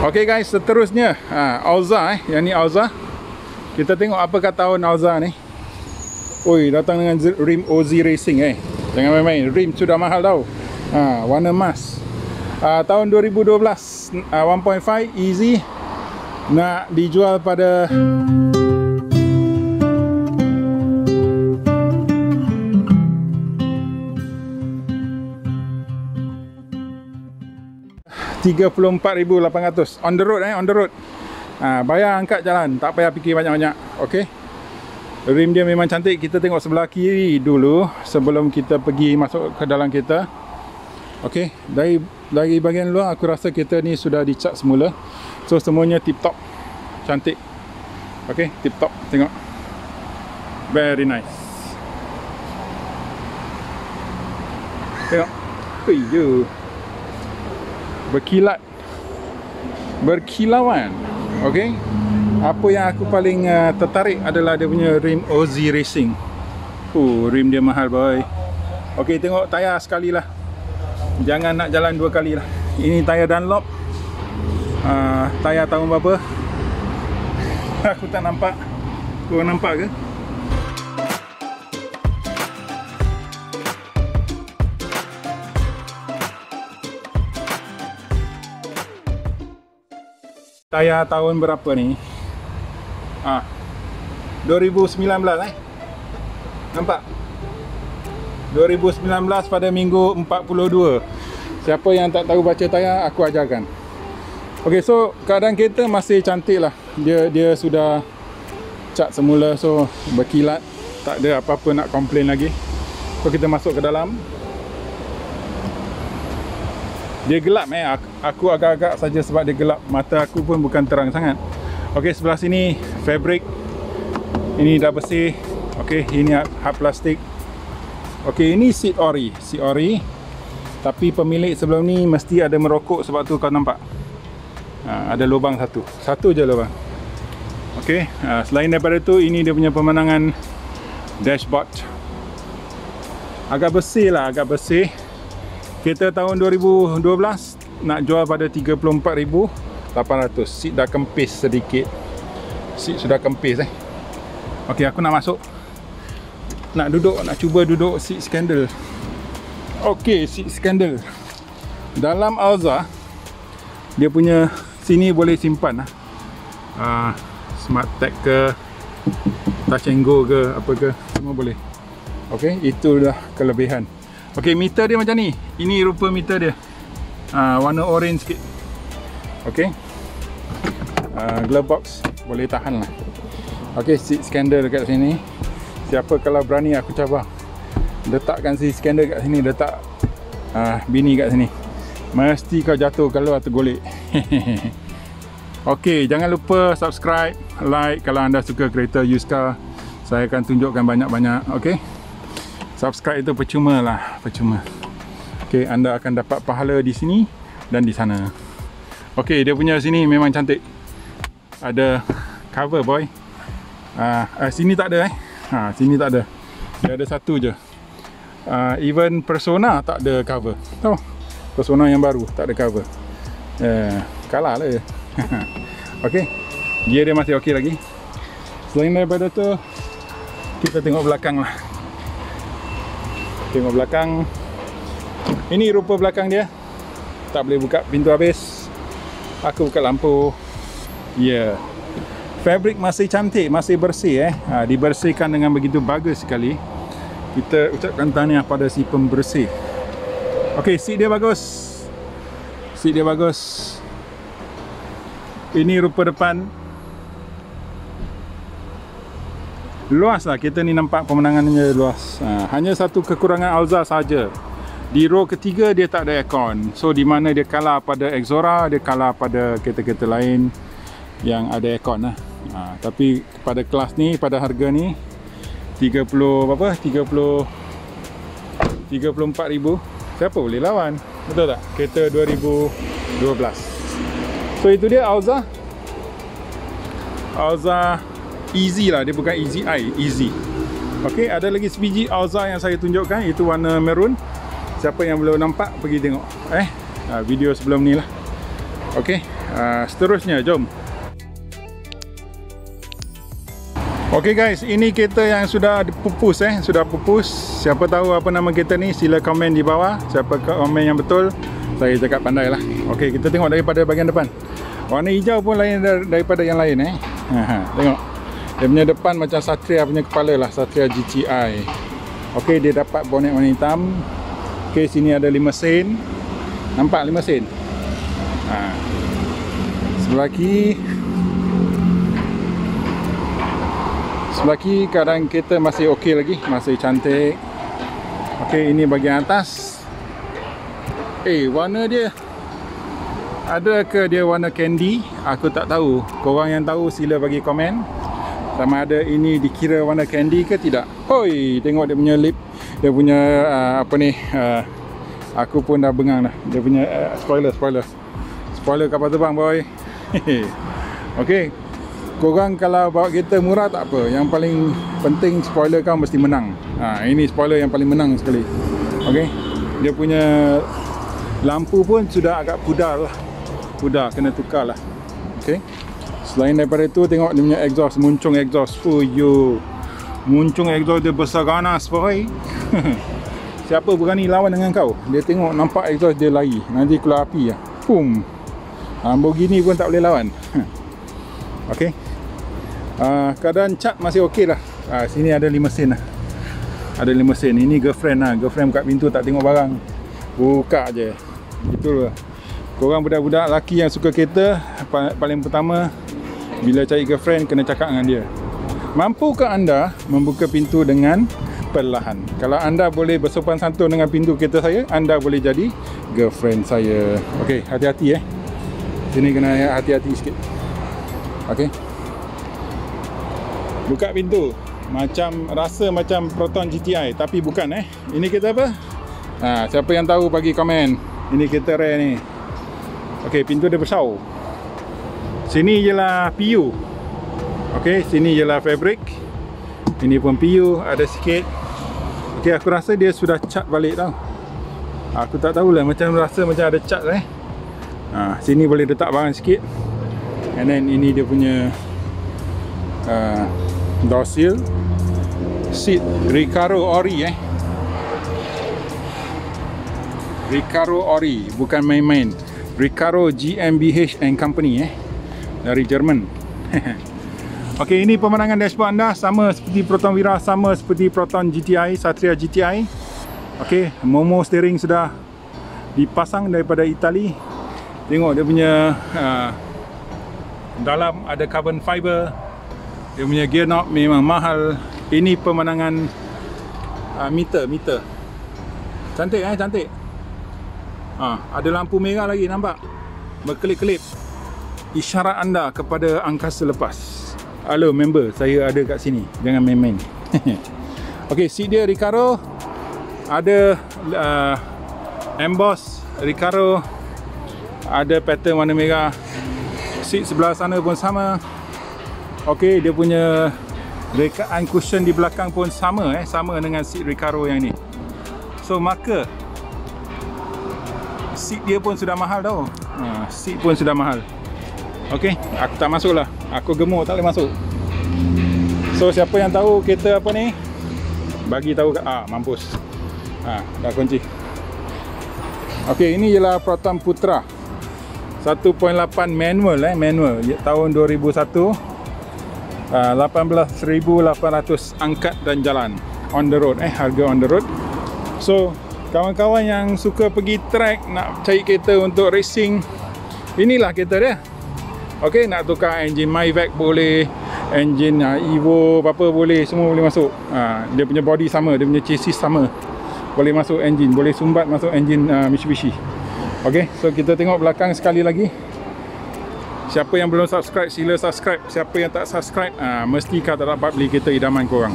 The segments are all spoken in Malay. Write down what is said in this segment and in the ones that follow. Oke guys, seterusnya Alza, yang ni Alza. Kita tengok apakah tahun Alza ni. Oi, datang dengan rim OZ Racing Jangan main-main, rim sudah mahal tau. Warna emas. Tahun 2012, 1.5 easy. Nak dijual pada RM34,800 on the road on the road. Bayar angkat jalan, tak payah fikir banyak-banyak. Okey. Rim dia memang cantik. Kita tengok sebelah kiri dulu sebelum kita pergi masuk ke dalam kereta. Okey, dari bahagian luar aku rasa kereta ni sudah dicat semula. So semuanya tip top. Cantik. Okey, tip top. Tengok. Very nice. Tengok. Ayuh. Berkilat, berkilauan. Okey. Apa yang aku paling tertarik adalah dia punya rim OZ Racing. Rim dia mahal boy. Okey, tengok tayar sekali lah. Jangan nak jalan dua kali lah. Ini tayar Dunlop. Tayar tahun berapa? Aku tak nampak. Korang nampak ke? Tayar tahun berapa ni? 2019 nampak? 2019 pada minggu 42. Siapa yang tak tahu baca tayar, aku ajarkan. Ok, so keadaan kereta masih cantik lah. Dia sudah cat semula, so berkilat. Tak ada apa-apa nak komplain lagi. So kita masuk ke dalam. Dia gelap aku agak-agak saja sebab dia gelap. Mata aku pun bukan terang sangat. Okey, sebelah sini fabric. Ini dah bersih. Okey, ini hard plastik. Okey, ini seat ori. Seat ori. Tapi pemilik sebelum ni mesti ada merokok, sebab tu kau nampak. Ada lubang satu. Satu je lubang. Okey, selain daripada tu ini dia punya pemandangan dashboard. Agak bersih lah, agak bersih. Kereta tahun 2012 nak jual pada RM34,800. Seat dah kempis sedikit. Seat sudah kempis Okey, aku nak masuk. Nak duduk, nak cuba duduk seat scandal. Okey, seat scandal. Dalam Alza dia punya sini boleh simpan smart tag ke, touch and go ke, apa ke, semua boleh. Okey, itulah kelebihan. Okey, meter dia macam ni. Ini rupa meter dia. Warna orange sikit. Okey. Glove box boleh tahan lah. Okey, seat scander dekat sini. Siapa kalau berani aku cabar. Letakkan seat scander kat sini, letak bini kat sini. Mesti kau jatuh kalau atau golek. Okey, jangan lupa subscribe, like kalau anda suka kereta used car. Saya akan tunjukkan banyak-banyak, okey. Subscribe itu percuma lah, percuma. Okey, anda akan dapat pahala di sini dan di sana. Okey, dia punya sini memang cantik. Ada cover boy. Sini tak ada sini tak ada. Dia ada satu je. Even Persona tak ada cover. Tahu? Persona yang baru tak ada cover. Kalah lah dia. Okey. Gear dia masih okey lagi. Selain daripada tu kita tengok belakang lah. Tengok belakang. Ini rupa belakang dia. Tak boleh buka pintu habis. Aku buka lampu. Ya. Fabric masih cantik, masih bersih dibersihkan dengan begitu bagus sekali. Kita ucapkan tahniah pada si pembersih. Okey, seat dia bagus. Seat dia bagus. Ini rupa depan. Luas lah, kita ni nampak pemandangannya luas. Hanya satu kekurangan Alza saja. Di row ketiga dia tak ada aircon. So di mana dia kalah pada Exora, dia kalah pada kereta-kereta lain yang ada aircon lah. Tapi pada kelas ni, pada harga ni 30 berapa? 34,000. Siapa boleh lawan? Betul tak? Kereta 2012. So itu dia Alza. Alza Easy lah, dia bukan Easy Eye, Easy. Okey, ada lagi sebiji Alza yang saya tunjukkan, itu warna merun. Siapa yang belum nampak, pergi tengok video sebelum ni lah. Okey, seterusnya. Jom. Oke guys, ini kereta yang sudah pupus siapa tahu apa nama kereta ni, sila komen di bawah. Siapa komen yang betul, saya cakap pandai lah. Okey, kita tengok daripada bahagian depan. Warna hijau pun lain daripada yang lain Tengok dia punya depan macam Satria punya kepala lah, Satria GTI. Okey, dia dapat bonet warna hitam. Okey, sini ada 5 sen. Nampak 5 sen? Sebelah kiri keadaan kereta masih okey lagi, masih cantik. Okey, ini bahagian atas. Warna dia, adakah dia warna candy? Aku tak tahu. Korang yang tahu sila bagi komen. Sama ada ini dikira warna candy ke tidak. Hoi, tengok dia punya lip. Dia punya aku pun dah bengang dah. Dia punya spoiler kapal terbang boy. Okey. Korang kalau bawa kereta murah tak apa, yang paling penting spoiler kau mesti menang. Ini spoiler yang paling menang sekali. Okey, dia punya lampu pun sudah agak pudar lah, kena tukar lah. Okey, selain daripada itu tengok dia punya exhaust, muncung exhaust. Muncung exhaust dia besar ganas boy. Siapa berani lawan dengan kau, dia tengok nampak exhaust dia lari, nanti keluar api lah. Boom, Lamborghini pun tak boleh lawan. Okey, keadaan cat masih okey lah. Sini ada 5 sen lah. Ada 5 sen. Ini girlfriend lah. Girlfriend kat pintu tak tengok barang. Buka je. Betul lah. Korang budak-budak lelaki yang suka kereta, paling pertama bila cari girlfriend kena cakap dengan dia, mampukah anda membuka pintu dengan perlahan? Kalau anda boleh bersopan santun dengan pintu kereta saya, anda boleh jadi girlfriend saya. Okey, hati-hati sini kena hati-hati sikit. Okey. Buka pintu. Macam rasa macam Proton GTI tapi bukan Ini kereta apa? Siapa yang tahu bagi komen. Ini kereta rare ni. Okey, pintu dia bersau. Sini ialah PU. Okey, sini ialah fabric. Ini pun PU ada sikit. Okey, aku rasa dia sudah cat balik tau. Aku tak tahulah, macam rasa macam ada cat sini boleh letak barang sikit. And then ini dia punya door seal. Seat Recaro Ori Recaro Ori, bukan main-main. Recaro GmbH and Company dari Jerman. Okey, ini pemandangan dashboard anda, sama seperti Proton Wira, sama seperti Proton GTI, Satria GTI. Okey, Momo steering sudah dipasang daripada Itali. Tengok dia punya dalam ada carbon fiber. Dia punya gear knob memang mahal. Ini pemandangan meter. Cantik cantik. Ada lampu merah lagi, nampak? Berkelip-kelip. Isyarat anda kepada angkasa lepas. Halo member, saya ada kat sini. Jangan main-main. Okey, seat dia Recaro. Ada emboss Recaro. Ada pattern warna merah. Seat sebelah sana pun sama. Okey, dia punya rekaan cushion di belakang pun sama sama dengan seat Recaro yang ni. So maka seat dia pun sudah mahal tau. Seat pun sudah mahal. Okey, aku tak masuk lah. Aku gemuk tak boleh masuk. So siapa yang tahu kereta apa ni, bagi tahu. Mampus. Dah kunci. Okey, ini ialah Proton Putra. 1.8 manual tahun 2001. 18,800 angkat dan jalan on the road, harga on the road. So kawan-kawan yang suka pergi track, nak cari kereta untuk racing, inilah kereta dia. Okey, nak tukar enjin MyVac boleh, enjin Evo apa-apa boleh, semua boleh masuk. Dia punya body sama, dia punya chassis sama, boleh masuk enjin, boleh sumbat masuk enjin Mitsubishi. Okey, so kita tengok belakang sekali lagi. Siapa yang belum subscribe, sila subscribe. Siapa yang tak subscribe, mesti kau tak dapat beli kereta idaman korang.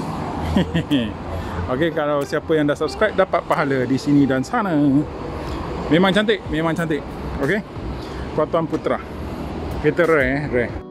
Okey, kalau siapa yang dah subscribe dapat pahala di sini dan sana. Memang cantik, memang cantik. Okey, Proton Putra. Kereta rare.